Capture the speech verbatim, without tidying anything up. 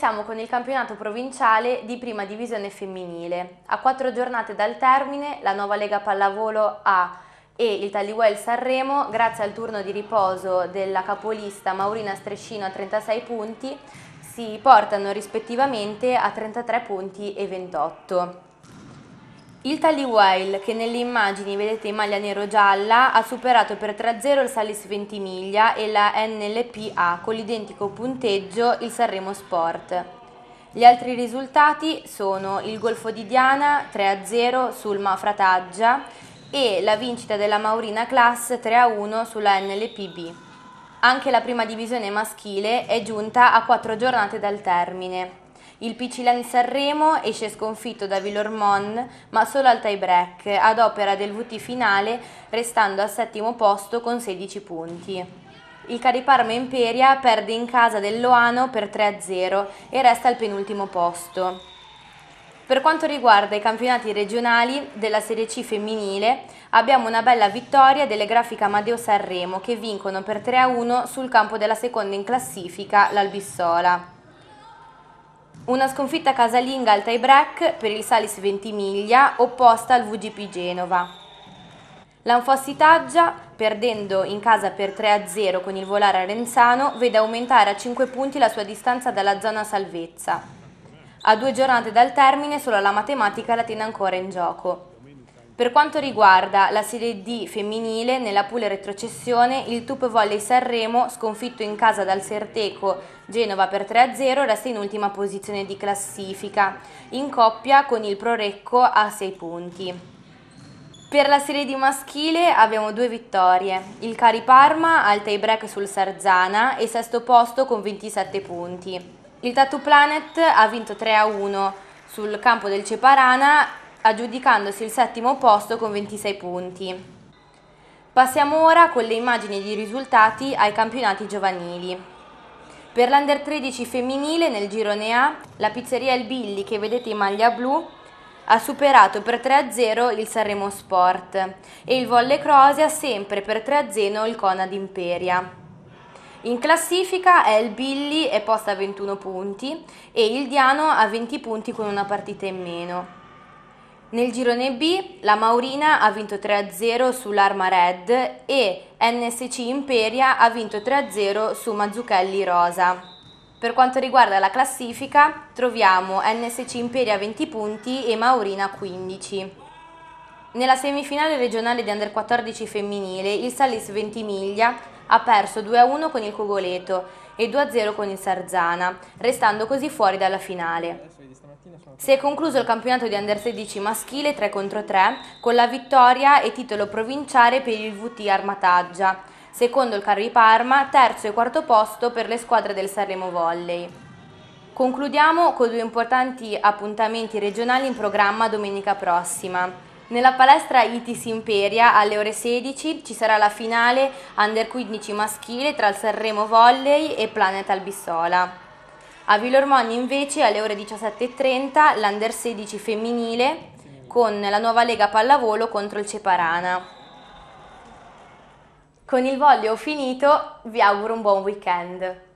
iniziamo con il campionato provinciale di prima divisione femminile. A quattro giornate dal termine, la nuova Lega Pallavolo A e il Tally Weijl Sanremo, grazie al turno di riposo della capolista Maurina Strescino a trentasei punti, si portano rispettivamente a trentatré punti e ventotto. Il Tally Weijl, che nelle immagini vedete in maglia nero-gialla, ha superato per tre a zero il Salli's Ventimiglia e la N L P A con l'identico punteggio il Sanremo Sport. Gli altri risultati sono il Golfo di Diana tre a zero sul MaFra Taggia e la vincita della Maurina Class tre a uno sulla N L P B. Anche la prima divisione maschile è giunta a quattro giornate dal termine. Il Picilani-Sanremo esce sconfitto da Villa Ormond, ma solo al tie-break, ad opera del V T finale, restando al settimo posto con sedici punti. Il Cari Parma Imperia perde in casa del Loano per tre a zero e resta al penultimo posto. Per quanto riguarda i campionati regionali della Serie C femminile, abbiamo una bella vittoria delle grafiche Amadeo Sanremo, che vincono per tre a uno sul campo della seconda in classifica, l'Albissola. Una sconfitta casalinga al tie-break per il Salli's Ventimiglia, opposta al V G P Genova. L'Anfossi Taggia, perdendo in casa per tre a zero con il volare a Renzano, vede aumentare a cinque punti la sua distanza dalla zona salvezza. A due giornate dal termine solo la matematica la tiene ancora in gioco. Per quanto riguarda la Serie D femminile, nella pool retrocessione, il Tup Volley Sanremo, sconfitto in casa dal Serteco Genova per tre a zero, resta in ultima posizione di classifica, in coppia con il Pro Recco a sei punti. Per la Serie D maschile abbiamo due vittorie, il Cari Parma al tie-break sul Sarzana e sesto posto con ventisette punti. Il Tattoo Planet ha vinto tre a uno sul campo del Ceparana, aggiudicandosi il settimo posto con ventisei punti. Passiamo ora con le immagini di risultati ai campionati giovanili. Per l'Under tredici femminile nel girone A, la Pizzeria El Billy, che vedete in maglia blu, ha superato per tre a zero il Sanremo Sport e il Volle Crosia sempre per tre a zero il Cona d'Imperia. In classifica è il Billy, è posta a ventuno punti, e il Diano a venti punti con una partita in meno. Nel girone B la Maurina ha vinto tre a zero sull'Arma Red e N S C Imperia ha vinto tre a zero su Mazzucchelli Rosa. Per quanto riguarda la classifica troviamo N S C Imperia venti punti e Maurina quindici. Nella semifinale regionale di Under quattordici femminile il Salli's Ventimiglia ha perso due a uno con il Cogoleto e due a zero con il Sarzana, restando così fuori dalla finale. Si è concluso il campionato di Under sedici maschile tre contro tre con la vittoria e titolo provinciale per il V T Arma Taggia, secondo il Cari Parma, terzo e quarto posto per le squadre del Sanremo Volley. Concludiamo con due importanti appuntamenti regionali in programma domenica prossima. Nella palestra I T S Imperia alle ore sedici ci sarà la finale Under quindici maschile tra il Sanremo Volley e Planet Albissola. A Villa Ormond invece alle ore diciassette e trenta l'Under sedici femminile con la nuova Lega Pallavolo contro il Ceparana. Con il volley ho finito, vi auguro un buon weekend.